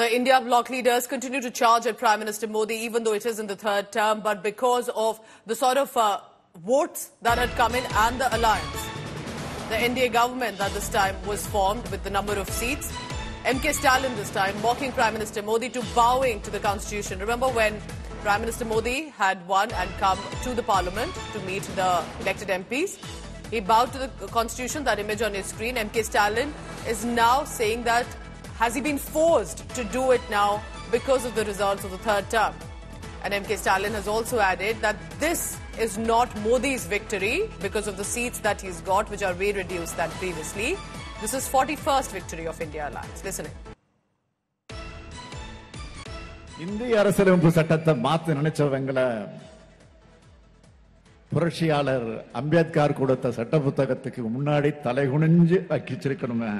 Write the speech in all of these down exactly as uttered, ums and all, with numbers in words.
The India bloc leaders continue to charge at Prime Minister Modi, even though it is in the third term, but because of the sort of uh, votes that had come in and the alliance. The N D A government that this time was formed with the number of seats. M K Stalin this time mocking Prime Minister Modi to bowing to the constitution. Remember when Prime Minister Modi had won and come to the parliament to meet the elected M Ps? He bowed to the constitution, that image on his screen. M K Stalin is now saying that has he been forced to do it now because of the results of the third term? And M K Stalin has also added that this is not Modi's victory because of the seats that he's got, which are way reduced than previously. This is forty-first victory of India Alliance. Listen in. India அரசியலமைப்பு சட்டத்தை மாத்த நினைச்சவங்கள புரட்சியாளர் அம்பேத்கர் கொடுத்த சட்ட புத்தகத்துக்கு முன்னாடி தலை குனிஞ்சு வகிச்சிருக்கணுமே.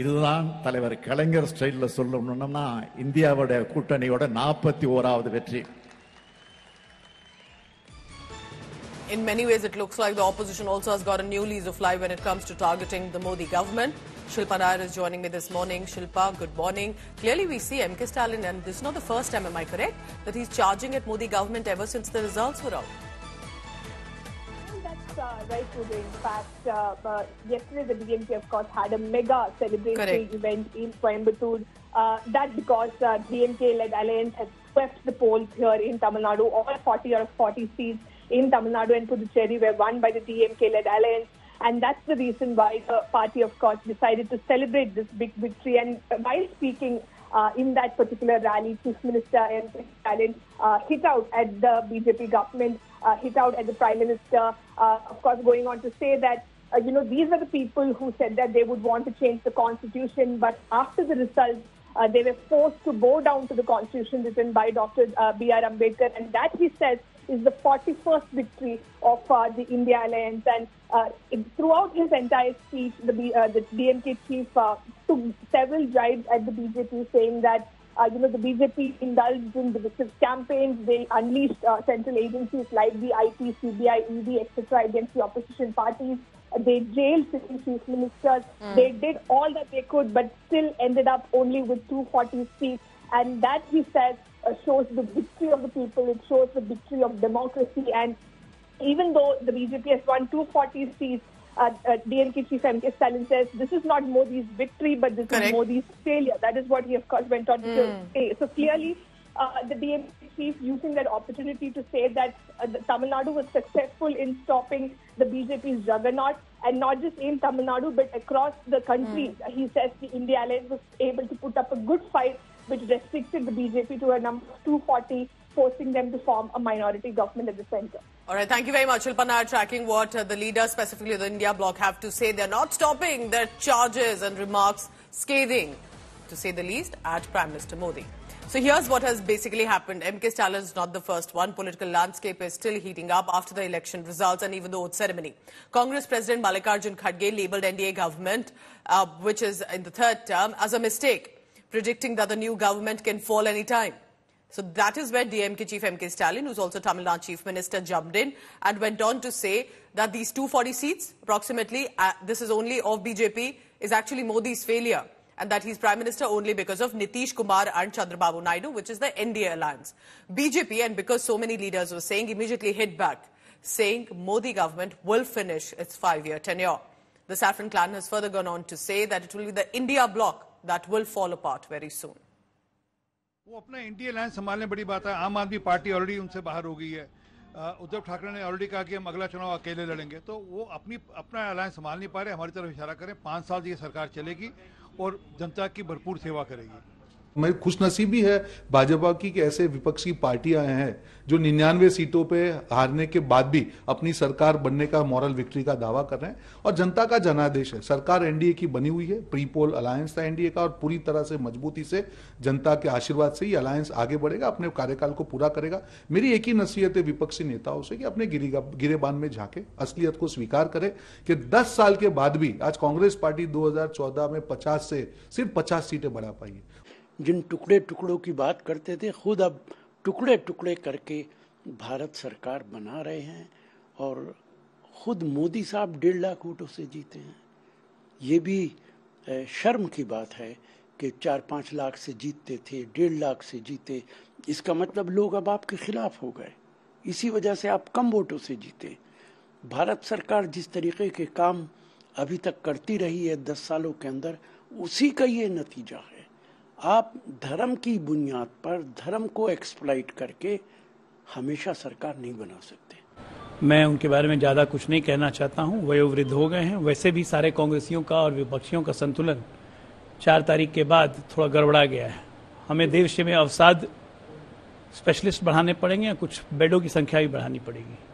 இதுதான் தலைவர் கலைஞர் ஸ்டைல்ல சொல்லணும்னா இந்தியாவோட கூட்டணியோட forty-first வெற்றி. In many ways it looks like the opposition also has got a new lease of life when it comes to targeting the Modi government. Shilpa Nair is joining me this morning. Shilpa, good morning. Clearly we see M K Stalin, and this is not the first time, am I correct, that he's charging at Modi government ever since the results were out? Uh, right, Uday. In fact, uh, uh, yesterday the D M K, of course, had a mega celebratory Correct. event in Coimbatore. Uh, that because uh, D M K-led alliance has swept the polls here in Tamil Nadu. All forty out of forty seats in Tamil Nadu and Puducherry were won by the D M K-led alliance. And that's the reason why the party, of course, decided to celebrate this big victory. And while speaking uh, in that particular rally, Chief Minister M K Stalin uh, hit out at the B J P government, uh, hit out at the Prime Minister, uh, of course, going on to say that, uh, you know, these were the people who said that they would want to change the constitution. But after the results, uh, they were forced to bow down to the constitution written by Doctor Uh, B R Ambedkar. And that, he says, is the forty-first victory of uh, the India Alliance. And uh, it, throughout his entire speech, the, B, uh, the D M K chief uh, took several jibes at the B J P, saying that, uh, you know, the B J P indulged in divisive campaigns. They unleashed uh, central agencies like the I T, C B I, E D, et cetera against the opposition parties. They jailed sitting chief ministers. Mm. They did all that they could, but still ended up only with two hundred forty seats. And that, he says, Uh, shows the victory of the people. It shows the victory of democracy. And even though the B J P has won two hundred forty seats, uh, uh, D M K chief M K Stalin says this is not Modi's victory, but this Correct. is Modi's failure. That is what he, of course, went on mm. to say. So clearly, uh, the D M K chief using that opportunity to say that uh, the Tamil Nadu was successful in stopping the B J P's juggernaut, and not just in Tamil Nadu but across the country. Mm. He says the India Alliance was able to put up a good fight, which restricted the B J P to a number of two hundred forty, forcing them to form a minority government at the centre. All right, thank you very much, Shilpa Nair, tracking what uh, the leaders, specifically the India bloc, have to say. They're not stopping their charges and remarks, scathing, to say the least, at Prime Minister Modi. So here's what has basically happened. M K Stalin is not the first one. Political landscape is still heating up after the election results and even the oath ceremony. Congress President Mallikarjun Kharge labelled N D A government, uh, which is in the third term, as a mistake, predicting that the new government can fall any time. So that is where D M K chief M K Stalin, who's also Tamil Nadu chief minister, jumped in and went on to say that these two hundred forty seats, approximately, uh, this is only of B J P, is actually Modi's failure, and that he's Prime Minister only because of Nitish Kumar and Chandra Babu Naidu, which is the N D A alliance. B J P, and because so many leaders were saying, immediately hit back, saying Modi government will finish its five-year tenure. The Saffron clan has further gone on to say that it will be the India bloc that will fall apart very soon. वो अपना N D A alliance संभालने बड़ी बात है. आम आदमी party already उनसे बाहर हो गई है. उद्धव ठाकरे ने ऑलरेडी कहा कि हम अगला चुनाव अकेले लड़ेंगे, तो वो अपनी अपना alliance संभाल नहीं पा रहे. हमारी तरफ इशारा करें, पाँच साल ये सरकार चलेगी और जनता की भरपूर सेवा करेगी. मैं खुशनसीबी है भाजपा की कि ऐसे विपक्षी पार्टियां हैं जो निन्यानवे सीटों पे हारने के बाद भी अपनी सरकार बनने का मॉरल विक्ट्री का दावा कर रहे हैं, और जनता का जनादेश है. सरकार एनडीए की बनी हुई है, प्री पोल अलायंस था एनडीए का, और पूरी तरह से मजबूती से जनता के आशीर्वाद से ही अलायंस आगे बढ़ेगा, अपने कार्यकाल को पूरा करेगा. मेरी एक ही नसीहत है विपक्षी नेताओं से कि अपने गिरेबान में झांके, असलियत को स्वीकार करें कि दस साल के बाद भी आज कांग्रेस पार्टी दो हजार चौदह में पचास से सिर्फ पचास सीटें बढ़ा पाई है. जिन टुकड़े टुकड़ों की बात करते थे, खुद अब टुकड़े टुकड़े करके भारत सरकार बना रहे हैं, और खुद मोदी साहब डेढ़ लाख वोटों से जीते हैं. ये भी शर्म की बात है कि चार पाँच लाख से जीतते थे, डेढ़ लाख से जीते। इसका मतलब लोग अब आपके खिलाफ हो गए, इसी वजह से आप कम वोटों से जीते। भारत सरकार जिस तरीके के काम अभी तक करती रही है दस सालों के अंदर, उसी का ये नतीजा है। आप धर्म की बुनियाद पर धर्म को एक्सप्लॉइट करके हमेशा सरकार नहीं बना सकते। मैं उनके बारे में ज़्यादा कुछ नहीं कहना चाहता हूँ, वयोवृद्ध हो गए हैं। वैसे भी सारे कांग्रेसियों का और विपक्षियों का संतुलन चार तारीख के बाद थोड़ा गड़बड़ा गया है। हमें देश में अवसाद स्पेशलिस्ट बढ़ाने पड़ेंगे, कुछ बेडों की संख्या भी बढ़ानी पड़ेगी।